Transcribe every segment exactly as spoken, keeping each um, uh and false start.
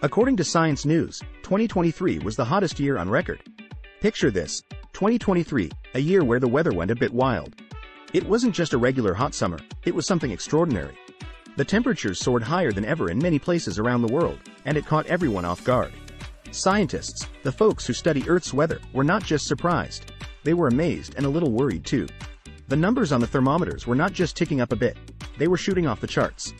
According to Science News, twenty twenty-three was the hottest year on record. Picture this, twenty twenty-three, a year where the weather went a bit wild. It wasn't just a regular hot summer, it was something extraordinary. The temperatures soared higher than ever in many places around the world, and it caught everyone off guard. Scientists, the folks who study Earth's weather, were not just surprised, they were amazed and a little worried too. The numbers on the thermometers were not just ticking up a bit, they were shooting off the charts.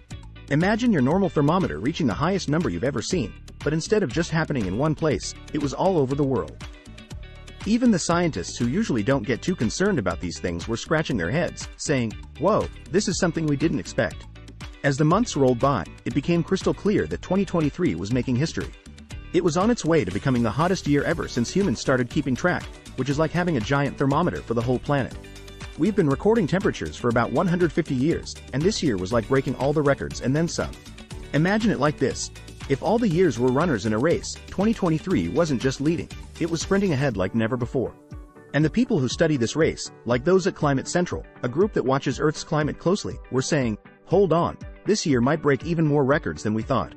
Imagine your normal thermometer reaching the highest number you've ever seen, but instead of just happening in one place, it was all over the world. Even the scientists who usually don't get too concerned about these things were scratching their heads, saying, "Whoa, this is something we didn't expect." As the months rolled by, it became crystal clear that twenty twenty-three was making history. It was on its way to becoming the hottest year ever since humans started keeping track, which is like having a giant thermometer for the whole planet. We've been recording temperatures for about one hundred fifty years, and this year was like breaking all the records and then some. Imagine it like this. If all the years were runners in a race, twenty twenty-three wasn't just leading, it was sprinting ahead like never before. And the people who study this race, like those at Climate Central, a group that watches Earth's climate closely, were saying, "Hold on, this year might break even more records than we thought."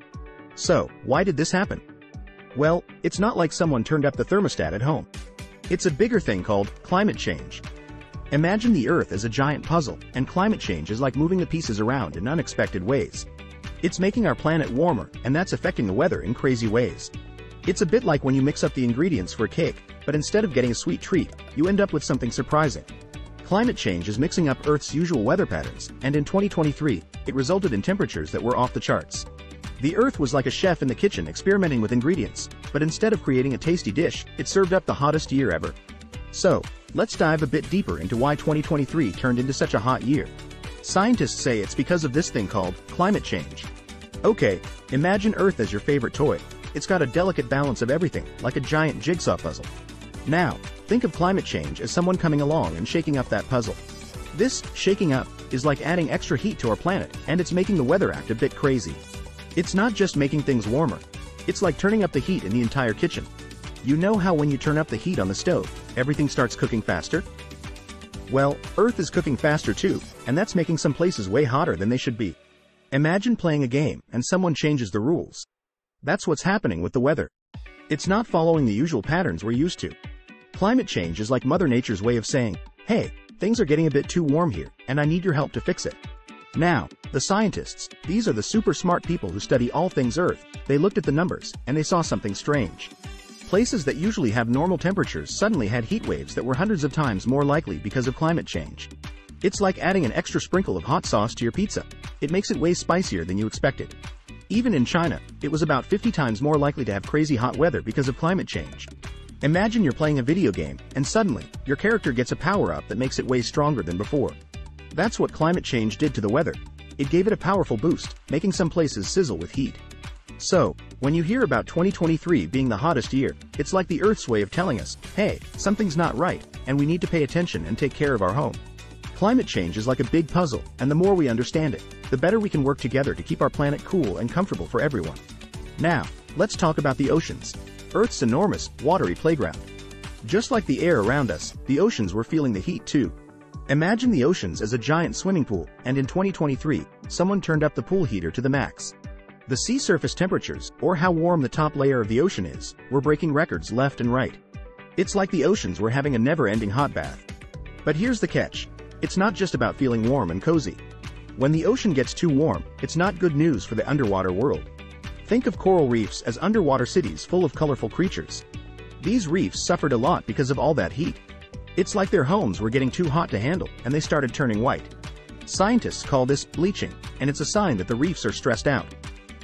So, why did this happen? Well, it's not like someone turned up the thermostat at home. It's a bigger thing called climate change. Imagine the Earth as a giant puzzle, and climate change is like moving the pieces around in unexpected ways. It's making our planet warmer, and that's affecting the weather in crazy ways. It's a bit like when you mix up the ingredients for a cake, but instead of getting a sweet treat, you end up with something surprising. Climate change is mixing up Earth's usual weather patterns, and in twenty twenty-three, it resulted in temperatures that were off the charts. The Earth was like a chef in the kitchen experimenting with ingredients, but instead of creating a tasty dish, it served up the hottest year ever. So, let's dive a bit deeper into why twenty twenty-three turned into such a hot year. Scientists say it's because of this thing called climate change. Okay, imagine Earth as your favorite toy. It's got a delicate balance of everything, like a giant jigsaw puzzle. Now, think of climate change as someone coming along and shaking up that puzzle. This shaking up is like adding extra heat to our planet, and it's making the weather act a bit crazy. It's not just making things warmer. It's like turning up the heat in the entire kitchen. You know how when you turn up the heat on the stove, everything starts cooking faster? Well, Earth is cooking faster too, and that's making some places way hotter than they should be. Imagine playing a game and someone changes the rules. That's what's happening with the weather. It's not following the usual patterns we're used to. Climate change is like Mother Nature's way of saying, "Hey, things are getting a bit too warm here, and I need your help to fix it." Now, the scientists, these are the super smart people who study all things Earth, they looked at the numbers, and they saw something strange. Places that usually have normal temperatures suddenly had heat waves that were hundreds of times more likely because of climate change. It's like adding an extra sprinkle of hot sauce to your pizza. It makes it way spicier than you expected. Even in China, it was about fifty times more likely to have crazy hot weather because of climate change. Imagine you're playing a video game, and suddenly, your character gets a power-up that makes it way stronger than before. That's what climate change did to the weather. It gave it a powerful boost, making some places sizzle with heat. So, when you hear about twenty twenty-three being the hottest year, it's like the Earth's way of telling us, "Hey, something's not right, and we need to pay attention and take care of our home." Climate change is like a big puzzle, and the more we understand it, the better we can work together to keep our planet cool and comfortable for everyone. Now, let's talk about the oceans, Earth's enormous, watery playground. Just like the air around us, the oceans were feeling the heat too. Imagine the oceans as a giant swimming pool, and in twenty twenty-three, someone turned up the pool heater to the max. The sea surface temperatures, or how warm the top layer of the ocean is, were breaking records left and right. It's like the oceans were having a never-ending hot bath. But here's the catch. It's not just about feeling warm and cozy. When the ocean gets too warm, it's not good news for the underwater world. Think of coral reefs as underwater cities full of colorful creatures. These reefs suffered a lot because of all that heat. It's like their homes were getting too hot to handle, and they started turning white. Scientists call this bleaching, and it's a sign that the reefs are stressed out.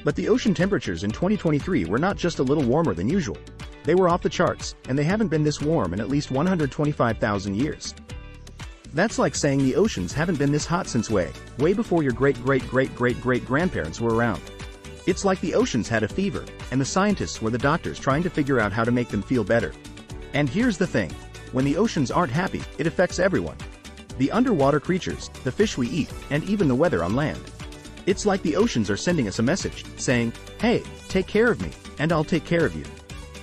But the ocean temperatures in twenty twenty-three were not just a little warmer than usual. They were off the charts, and they haven't been this warm in at least one hundred twenty-five thousand years. That's like saying the oceans haven't been this hot since way, way before your great-great-great-great-great-grandparents were around. It's like the oceans had a fever, and the scientists were the doctors trying to figure out how to make them feel better. And here's the thing. When the oceans aren't happy, it affects everyone. The underwater creatures, the fish we eat, and even the weather on land. It's like the oceans are sending us a message, saying, "Hey, take care of me, and I'll take care of you."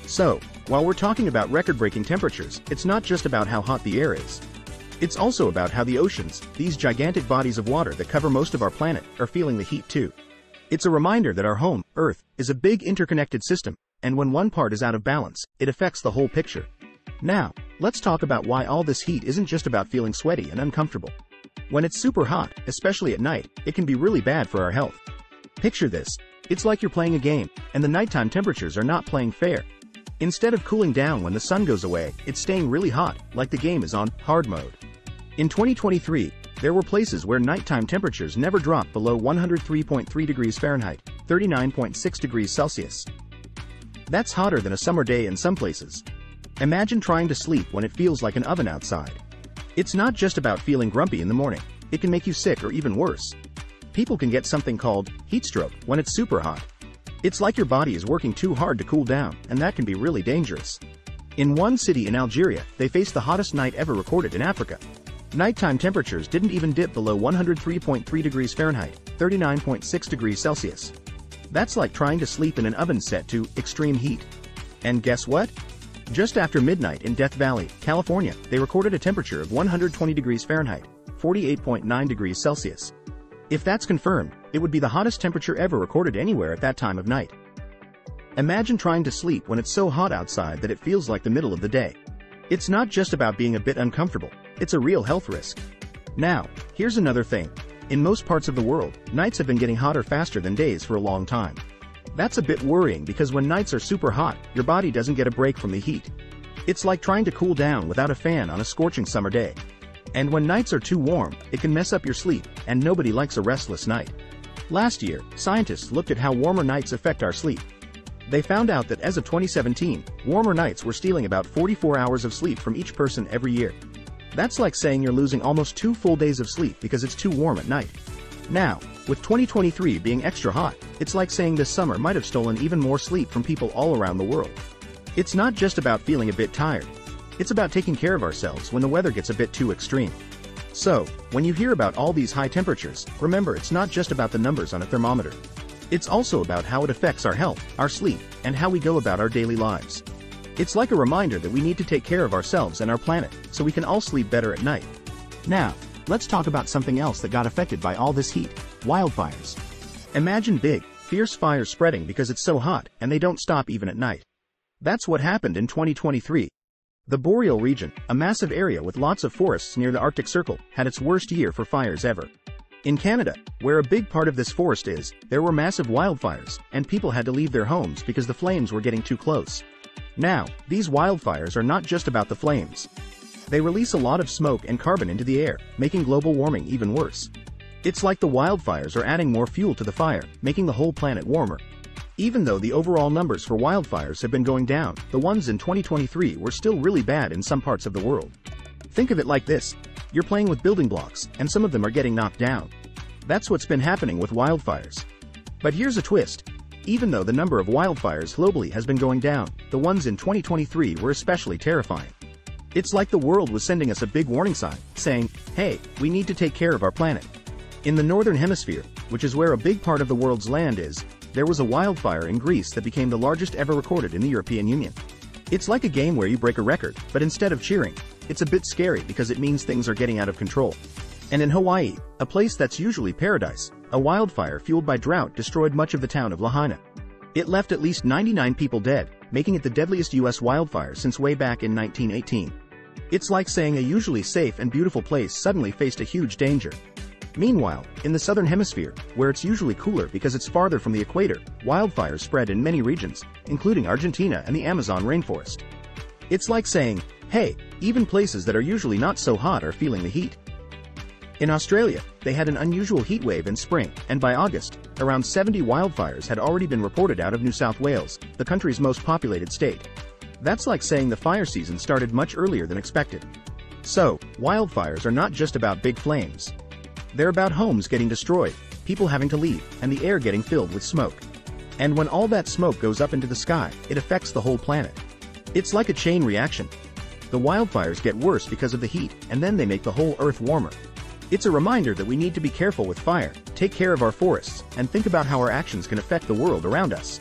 So, while we're talking about record-breaking temperatures, it's not just about how hot the air is. It's also about how the oceans, these gigantic bodies of water that cover most of our planet, are feeling the heat too. It's a reminder that our home, Earth is a big interconnected system, and when one part is out of balance, it affects the whole picture. Now, let's talk about why all this heat isn't just about feeling sweaty and uncomfortable. When it's super hot, especially at night, it can be really bad for our health. Picture this. It's like you're playing a game, and the nighttime temperatures are not playing fair. Instead of cooling down when the sun goes away, it's staying really hot, like the game is on hard mode. In twenty twenty-three, there were places where nighttime temperatures never dropped below one hundred three point three degrees Fahrenheit, thirty-nine point six degrees Celsius. That's hotter than a summer day in some places. Imagine trying to sleep when it feels like an oven outside. It's not just about feeling grumpy in the morning. It can make you sick or even worse. People can get something called heat stroke when it's super hot. It's like your body is working too hard to cool down, and that can be really dangerous. In one city in Algeria, they faced the hottest night ever recorded in Africa. Nighttime temperatures didn't even dip below one hundred three point three degrees Fahrenheit, thirty-nine point six degrees Celsius. That's like trying to sleep in an oven set to extreme heat. And guess what? Just after midnight in Death Valley, California, they recorded a temperature of one hundred twenty degrees Fahrenheit, forty-eight point nine degrees Celsius. If that's confirmed, it would be the hottest temperature ever recorded anywhere at that time of night. Imagine trying to sleep when it's so hot outside that it feels like the middle of the day. It's not just about being a bit uncomfortable, it's a real health risk. Now, here's another thing. In most parts of the world, nights have been getting hotter faster than days for a long time. That's a bit worrying because when nights are super hot, your body doesn't get a break from the heat. It's like trying to cool down without a fan on a scorching summer day. And when nights are too warm, it can mess up your sleep, and nobody likes a restless night. Last year, scientists looked at how warmer nights affect our sleep. They found out that as of twenty seventeen, warmer nights were stealing about forty-four hours of sleep from each person every year. That's like saying you're losing almost two full days of sleep because it's too warm at night. Now, with twenty twenty-three being extra hot, it's like saying this summer might have stolen even more sleep from people all around the world. It's not just about feeling a bit tired. It's about taking care of ourselves when the weather gets a bit too extreme. So, when you hear about all these high temperatures, remember it's not just about the numbers on a thermometer. It's also about how it affects our health, our sleep, and how we go about our daily lives. It's like a reminder that we need to take care of ourselves and our planet, so we can all sleep better at night. Now, let's talk about something else that got affected by all this heat: wildfires. Imagine big, fierce fires spreading because it's so hot, and they don't stop even at night. That's what happened in twenty twenty-three. The boreal region, a massive area with lots of forests near the Arctic Circle, had its worst year for fires ever. In Canada, where a big part of this forest is, there were massive wildfires, and people had to leave their homes because the flames were getting too close. Now, these wildfires are not just about the flames. They release a lot of smoke and carbon into the air, making global warming even worse. It's like the wildfires are adding more fuel to the fire, making the whole planet warmer. Even though the overall numbers for wildfires have been going down, the ones in twenty twenty-three were still really bad in some parts of the world. Think of it like this. You're playing with building blocks, and some of them are getting knocked down. That's what's been happening with wildfires. But here's a twist. Even though the number of wildfires globally has been going down, the ones in twenty twenty-three were especially terrifying. It's like the world was sending us a big warning sign, saying, hey, we need to take care of our planet. In the northern hemisphere, which is where a big part of the world's land is, there was a wildfire in Greece that became the largest ever recorded in the European Union. It's like a game where you break a record, but instead of cheering, it's a bit scary because it means things are getting out of control. And in Hawaii, a place that's usually paradise, a wildfire fueled by drought destroyed much of the town of Lahaina. It left at least ninety-nine people dead, making it the deadliest U S wildfire since way back in nineteen eighteen. It's like saying a usually safe and beautiful place suddenly faced a huge danger. Meanwhile, in the southern hemisphere, where it's usually cooler because it's farther from the equator, wildfires spread in many regions, including Argentina and the Amazon rainforest. It's like saying, hey, even places that are usually not so hot are feeling the heat. In Australia, they had an unusual heat wave in spring, and by August, around seventy wildfires had already been reported out of New South Wales, the country's most populated state. That's like saying the fire season started much earlier than expected. So, wildfires are not just about big flames. They're about homes getting destroyed, people having to leave, and the air getting filled with smoke. And when all that smoke goes up into the sky, it affects the whole planet. It's like a chain reaction. The wildfires get worse because of the heat, and then they make the whole Earth warmer. It's a reminder that we need to be careful with fire, take care of our forests, and think about how our actions can affect the world around us.